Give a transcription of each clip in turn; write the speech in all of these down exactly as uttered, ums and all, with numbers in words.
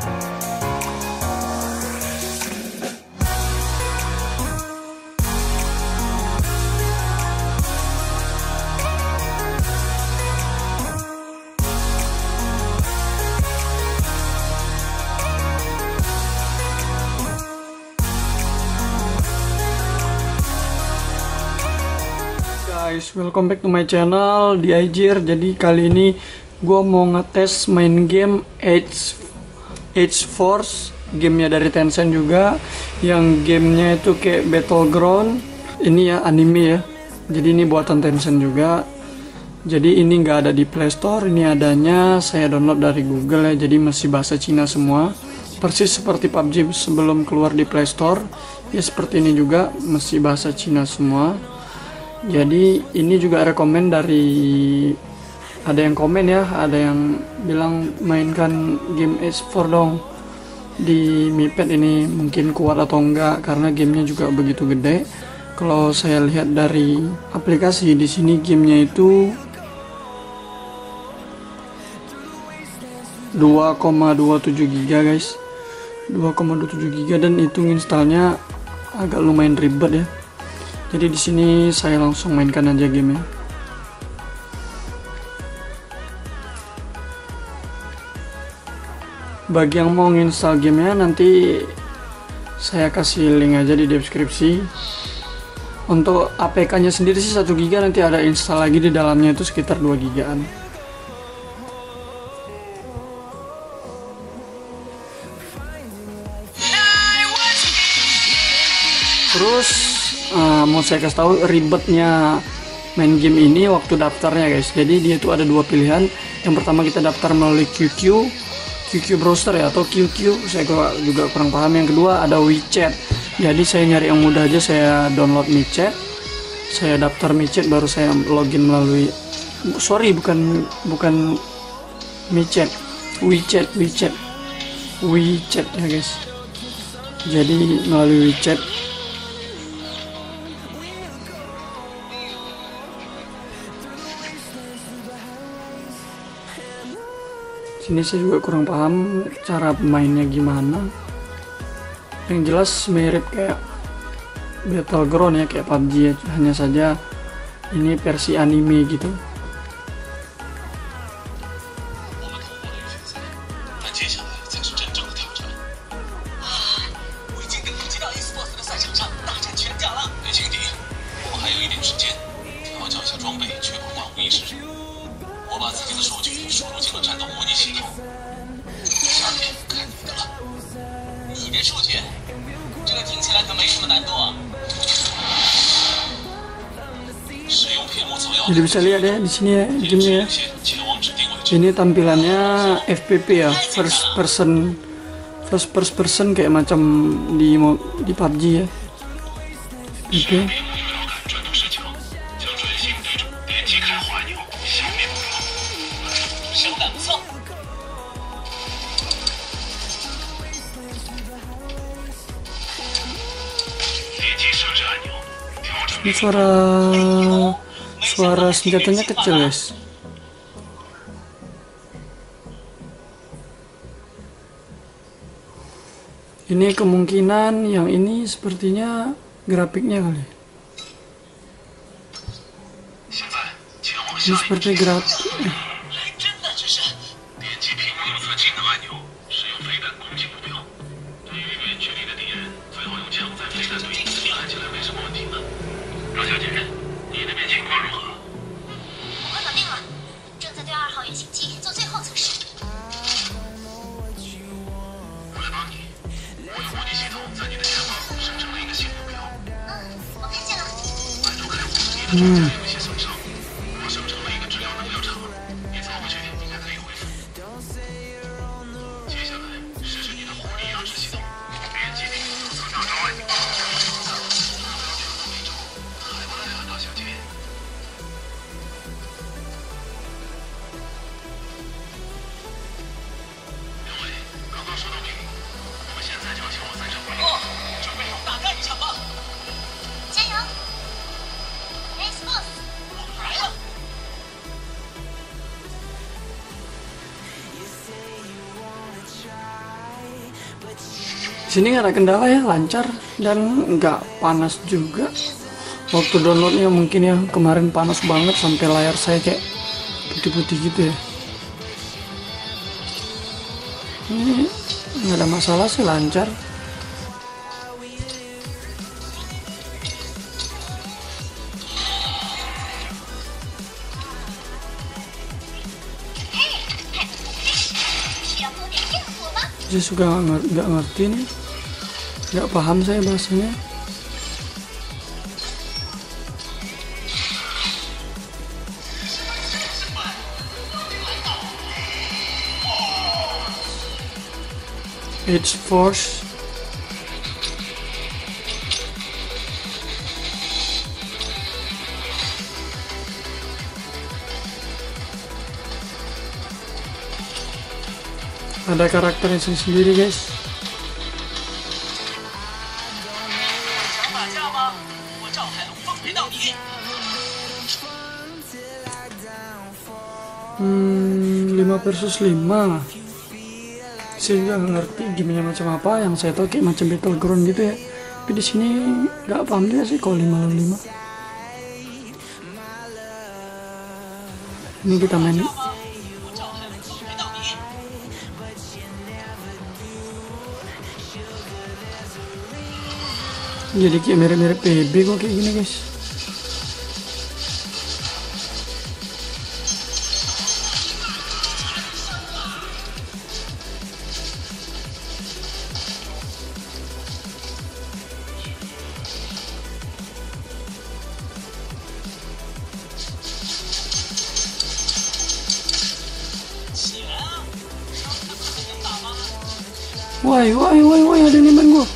Guys, welcome back to my channel D I GEAR. Jadi kali ini gue mau ngetes main game Ace Ace Force, gamenya dari Tencent juga, yang gamenya itu kayak battleground. Ini ya anime ya, jadi ini buatan Tencent juga. Jadi ini nggak ada di Play Store, ini adanya saya download dari Google ya. Jadi masih bahasa Cina semua, persis seperti P U B G sebelum keluar di Play Store. Ya seperti ini juga, masih bahasa Cina semua. Jadi ini juga rekomen dari, ada yang komen ya, ada yang bilang mainkan game Ace Force dong di Mi Pad ini, mungkin kuat atau enggak karena gamenya juga begitu gede. Kalau saya lihat dari aplikasi di sini, gamenya itu dua koma dua tujuh giga guys, dua koma dua tujuh giga, dan itu installnya agak lumayan ribet ya. Jadi di sini saya langsung mainkan aja gamenya. Bagi yang mau install gamenya nanti saya kasih link aja di deskripsi. Untuk A P K-nya sendiri sih satu giga, nanti ada install lagi di dalamnya itu sekitar dua gigaan. Terus Uh, mau saya kasih tahu ribetnya main game ini waktu daftarnya guys. Jadi dia itu ada dua pilihan. Yang pertama kita daftar melalui Q Q, Q Q browser ya, atau Q Q, saya juga kurang paham. Yang kedua ada WeChat. Jadi saya nyari yang mudah aja, saya download WeChat, saya daftar WeChat, baru saya login melalui, sorry bukan bukan WeChat, WeChat WeChat WeChat ya guys. Jadi melalui WeChat. Ini saya juga kurang paham cara mainnya gimana. Yang jelas mirip kayak battleground ya, kayak P U B G ya, hanya saja ini versi anime gitu. Jadi bisa lihat ya di sini ya gamenya ya. Ini tampilannya F P P ya, first person, first first person kayak macam di di P U B G ya. Oke. Okay. Ini suara suara senjatanya kecil guys. Ini kemungkinan yang ini sepertinya grafiknya kali. Ini seperti grafik. Hmm. Ace Force Sini nggak ada kendala ya, lancar dan nggak panas juga. Waktu downloadnya mungkin ya kemarin panas banget sampai layar saya kayak putih-putih gitu ya. Ini nggak ada masalah sih, lancar. Saya juga nggak ngerti nih, nggak paham saya bahasanya. Ace Force. Ada karakternya sendiri guys. Hmm, lima versus lima. Saya juga nggak ngerti gimana macam apa, yang saya tahu kayak macam battleground gitu ya, tapi di sini nggak paham dia sih kalau lima lawan lima. Ini kita main jadi kayak mirip-mirip P B kok kayak gini guys. Woi, woi, woi, woi, ada niman gua.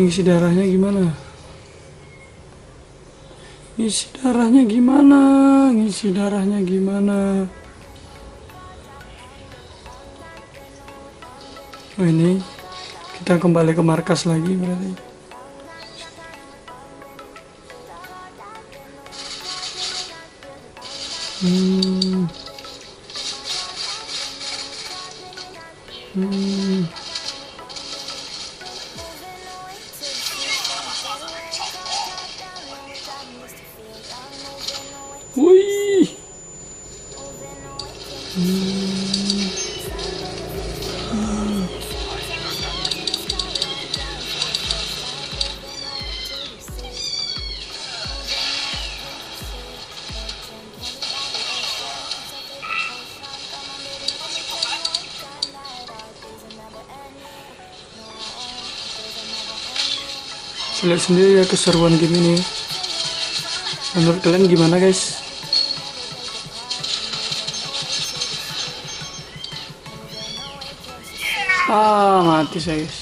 Ngisi darahnya gimana? Ngisi darahnya gimana? Ngisi darahnya gimana? Oh, ini kita kembali ke markas lagi berarti. Hmm. Hmm. Wih. Hmm. Hmm. Lihat sendiri ya keseruan game ini. Menurut kalian gimana guys? Ah, mati saya guys.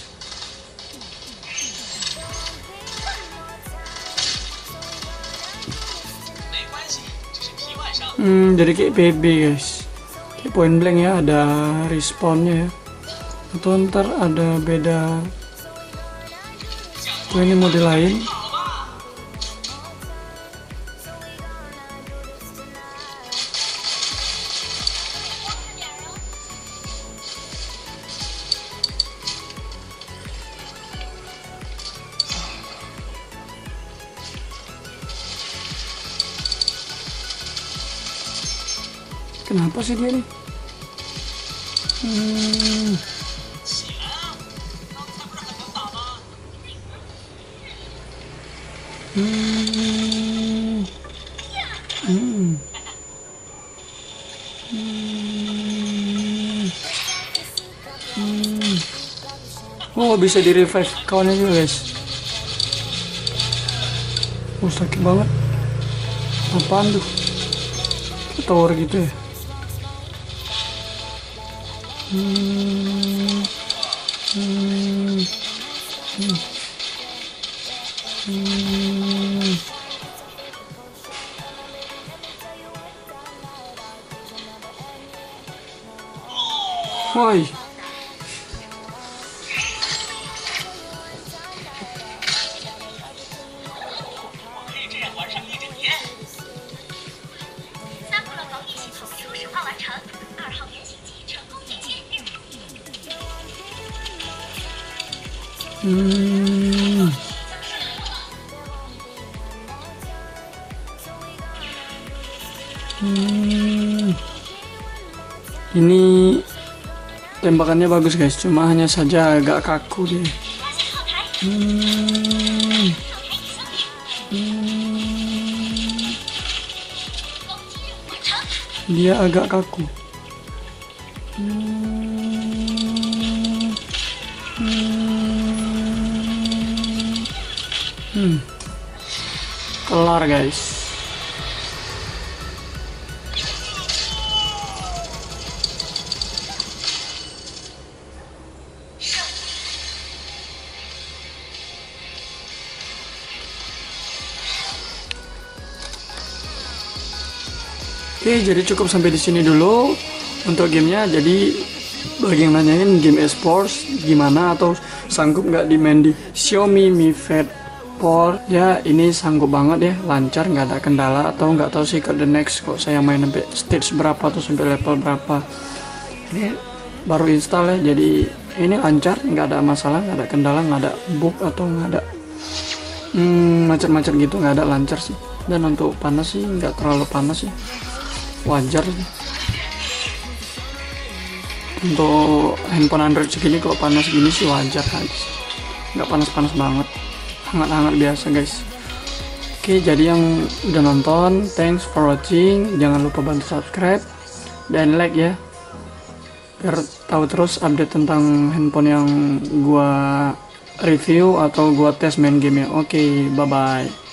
Hmm, jadi kayak P B guys. Kayak point blank ya, ada respawnnya ya. Atau ntar ada beda. Oh, ini model lain. Kenapa sih dia nih? Hmm. Hmm. Hmm. Hmm. Hmm. Oh, bisa di revive kawannya juga guys. Oh, sakit banget. Apaan tuh? Tower gitu ya. Hmm. Hmm. Hmm. Hmm. Woi, 嗯，嗯，ini tembakannya bagus guys, cuma hanya saja agak kaku deh. Hmm. Hmm. Dia agak kaku. Hmm. Hmm. Hmm. Kelar guys. Oke, jadi cukup sampai di sini dulu untuk gamenya. Jadi bagi yang nanyain game Ace Force gimana atau sanggup nggak dimain di Xiaomi Mi Pad empat, ya ini sanggup banget ya, lancar, nggak ada kendala. Atau nggak tahu sih ke the next kok saya main sampai stage berapa atau sampai level berapa. Ini baru install ya, jadi ini lancar, nggak ada masalah, nggak ada kendala, nggak ada bug atau nggak ada hmm, macet-macet gitu, nggak ada, lancar sih. Dan untuk panas sih nggak terlalu panas sih, wajar. Untuk handphone Android segini kalau panas gini sih wajar guys, nggak panas-panas banget, hangat-hangat biasa guys. Oke, jadi yang udah nonton, thanks for watching, jangan lupa bantu subscribe dan like ya, biar tahu terus update tentang handphone yang gua review atau gua tes main gamenya. Oke, bye bye.